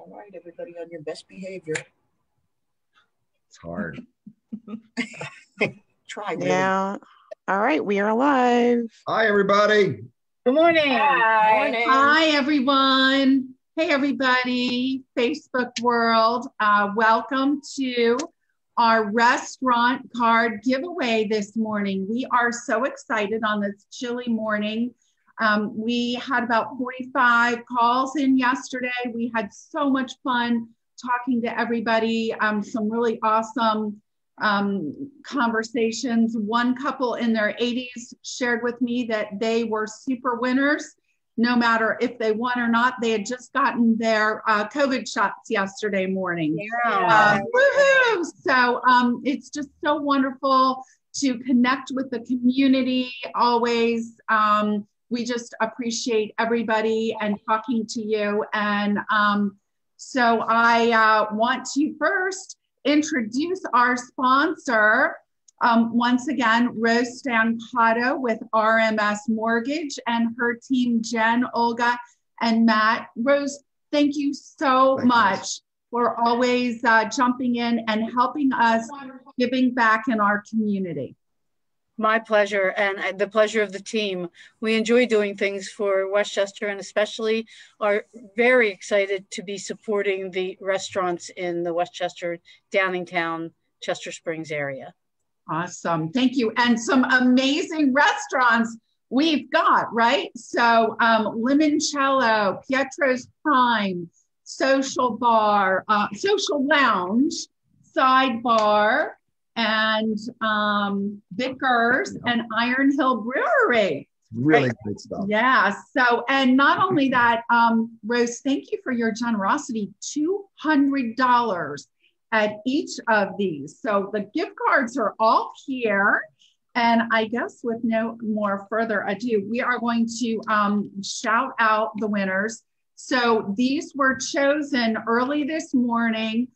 All right, everybody on your best behavior. It's hard. Try now. All right, we are alive. Hi, everybody. Good morning. Hi. Morning. Hi, everyone. Hey, everybody, Facebook world. Welcome to our restaurant card giveaway this morning. We are so excited on this chilly morning. We had about 45 calls in yesterday. We had so much fun talking to everybody, some really awesome conversations. One couple in their 80s shared with me that they were super winners, no matter if they won or not. They had just gotten their COVID shots yesterday morning. Yeah. Woohoo! So it's just so wonderful to connect with the community always. We just appreciate everybody and talking to you. And so I want to first introduce our sponsor, once again, Rose Stancato with RMS Mortgage and her team, Jen, Olga, and Matt. Rose, thank you so much for always jumping in and helping us giving back in our community. My pleasure, and the pleasure of the team. We enjoy doing things for Westchester and especially are very excited to be supporting the restaurants in the Westchester, Downingtown, Chester Springs area. Awesome, thank you. And some amazing restaurants we've got, right? So Limoncello, Pietro's Prime, Social Bar, Social Lounge, Sidebar, and Vickers and Iron Hill Brewery. Really good stuff. Yeah, so, and not only that, Rose, thank you for your generosity, $200 at each of these. So the gift cards are all here. And I guess with no more further ado, we are going to shout out the winners. So these were chosen early this morning.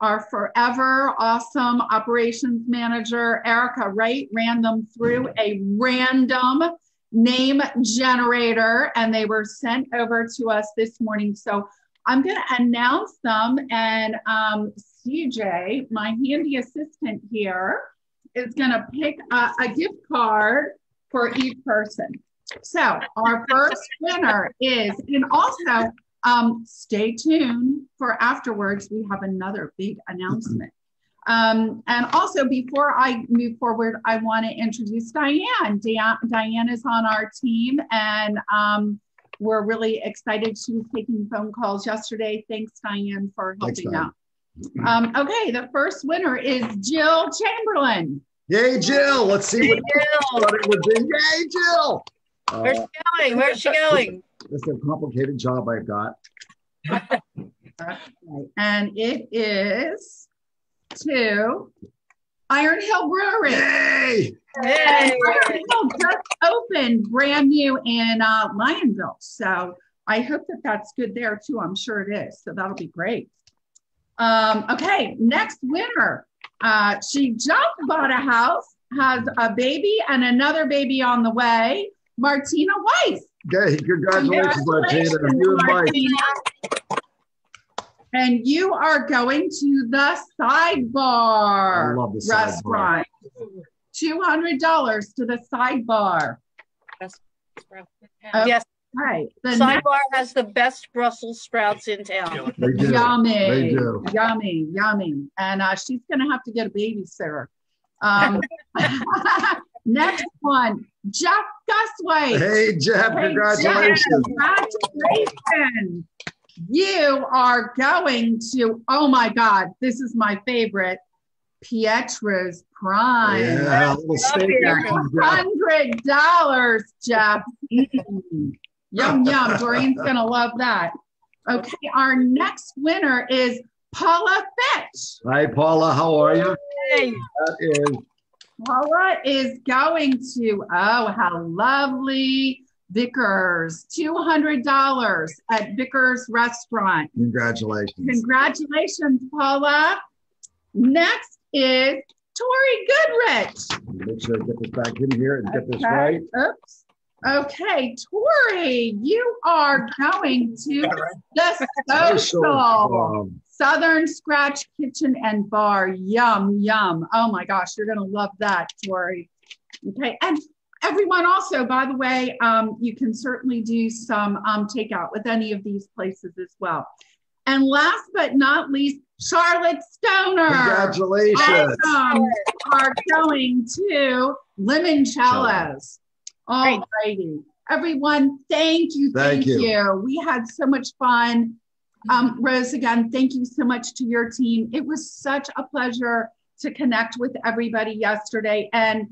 Our forever awesome operations manager, Erica Wright, ran them through a random name generator and they were sent over to us this morning. So I'm gonna announce them, and CJ, my handy assistant here, is gonna pick a gift card for each person. So our first winner is, and also, stay tuned for afterwards, we have another big announcement. And also before I move forward, I want to introduce Diane. Diane is on our team, and we're really excited. She was taking phone calls yesterday. Thanks, Diane, for helping out. Okay, the first winner is Jill Chamberlain. Yay, Jill. Let's see what it would be. Yay, Jill. Where's she going? Where's she going? This is a complicated job I've got. And it is to Iron Hill Brewery. Yay! Yay! Iron Hill just opened brand new in Lionville. So I hope that that's good there too. I'm sure it is. So that'll be great. Okay, next winner. She just bought a house, has a baby and another baby on the way. Martina Weiss. Okay, congratulations, Martina. And you are going to the Sidebar restaurant. $200 to the Sidebar. Yes. Right. The Sidebar has the best Brussels sprouts in town. They do. Yummy. They do. Yummy, yummy. And she's going to have to get a babysitter. Next one, Jeff Gusway. Hey, Jeff, hey, congratulations. Jeff, congratulations. You are going to, oh my God, this is my favorite, Pietro's Prime. Yeah, $100, Jeff. Yum, yum. Doreen's going to love that. Okay, our next winner is Paula Fitch. Hi, Paula. How are you? Hey. That is... Paula is going to, oh, how lovely, Vickers. $200 at Vickers Restaurant. Congratulations. Congratulations, Paula. Next is Tori Goodrich. Make sure I get this back in here and get this right. Oops. Okay, Tori, you are going to the Social Southern Scratch Kitchen and Bar. Yum, yum. Oh my gosh, you're going to love that, Tori. Okay, and everyone also, by the way, you can certainly do some takeout with any of these places as well. And last but not least, Charlotte Stoner. Congratulations. Are going to Limoncello's. All righty. Everyone, thank you. Thank you. We had so much fun. Rose, again, thank you so much to your team. It was such a pleasure to connect with everybody yesterday. And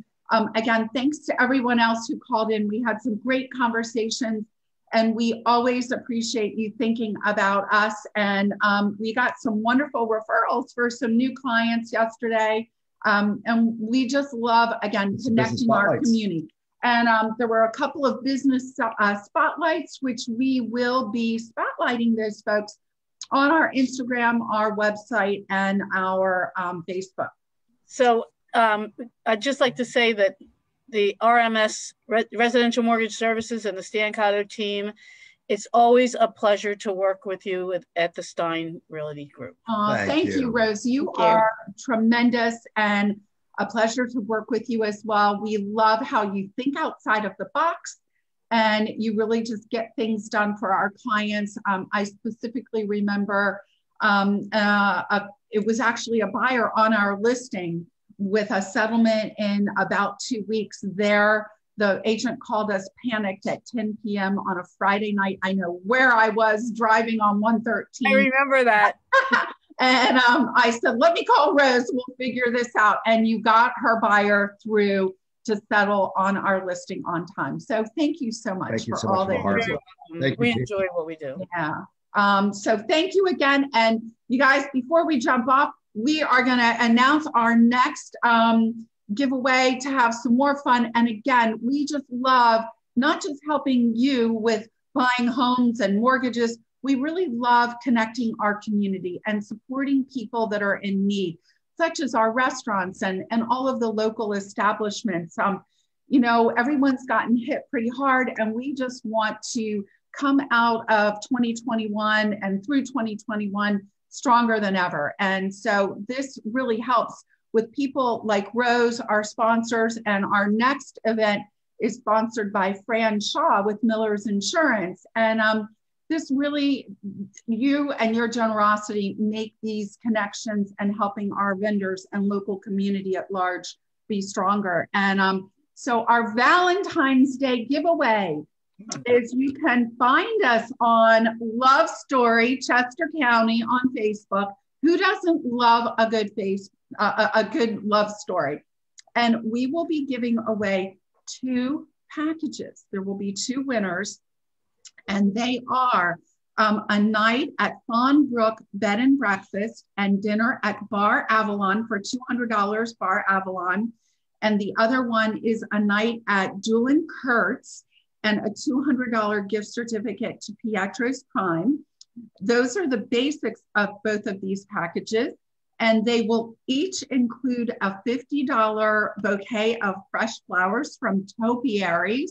again, thanks to everyone else who called in. We had some great conversations, and we always appreciate you thinking about us. And we got some wonderful referrals for some new clients yesterday. And we just love, again, connecting our community. And there were a couple of business spotlights, which we will be spotlighting those folks on our Instagram, our website, and our Facebook. So I'd just like to say that the RMS Residential Mortgage Services and the Stancato team, it's always a pleasure to work with you at the Stein Realty Group. Thank you, Rose. You are tremendous, and a pleasure to work with you as well. We love how you think outside of the box, and you really just get things done for our clients. I specifically remember it was actually a buyer on our listing with a settlement in about 2 weeks. The agent called us panicked at 10 p.m. on a Friday night. I know where I was, driving on 113. I remember that. And I said, let me call Rose, we'll figure this out. And you got her buyer through to settle on our listing on time. So thank you so much for all that you do. We enjoy what we do. Yeah. So thank you again. And you guys, before we jump off, we are going to announce our next giveaway to have some more fun. And again, we just love not just helping you with buying homes and mortgages. We really love connecting our community and supporting people that are in need, such as our restaurants and all of the local establishments. You know, everyone's gotten hit pretty hard, and we just want to come out of 2021 and through 2021 stronger than ever. And so this really helps with people like Rose, our sponsors, and our next event is sponsored by Fran Shaw with Miller's Insurance. And this really, you and your generosity make these connections and helping our vendors and local community at large be stronger. And so our Valentine's Day giveaway is you can find us on Love Story Chester County on Facebook. Who doesn't love a good love story? And we will be giving away 2 packages. There will be 2 winners. And they are a night at Fawn Brook Bed and Breakfast and dinner at Bar Avalon for $200, Bar Avalon. And the other one is a night at Doolin Kurtz and a $200 gift certificate to Pietro's Prime. Those are the basics of both of these packages. And they will each include a $50 bouquet of fresh flowers from Topiaries.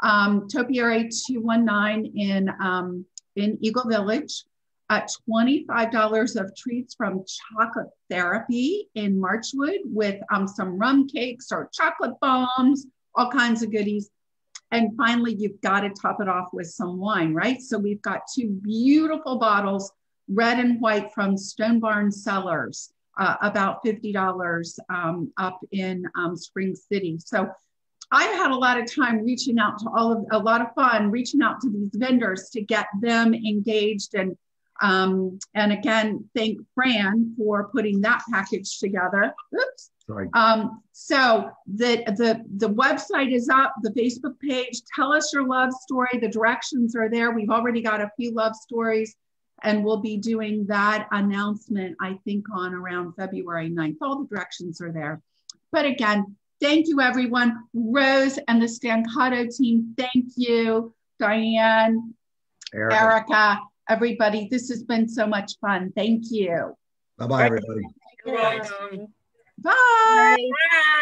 Topiary 219 in Eagle Village, at $25 of treats from Chocolate Therapy in Marchwood with some rum cakes or chocolate bombs, all kinds of goodies. And finally, you've got to top it off with some wine, right? So we've got 2 beautiful bottles, red and white, from Stone Barn Cellars, about $50 up in Spring City. So I've had a lot of time reaching out to a lot of fun reaching out to these vendors to get them engaged. And again, thank Fran for putting that package together. Oops. Sorry. So the website is up, the Facebook page. Tell us your love story. The directions are there. We've already got a few love stories, and we'll be doing that announcement, I think, on around February 9th. All the directions are there. But again, thank you, everyone. Rose and the Stancato team, thank you. Diane, Erica, everybody. This has been so much fun. Thank you. Bye-bye, everybody. Bye. Bye.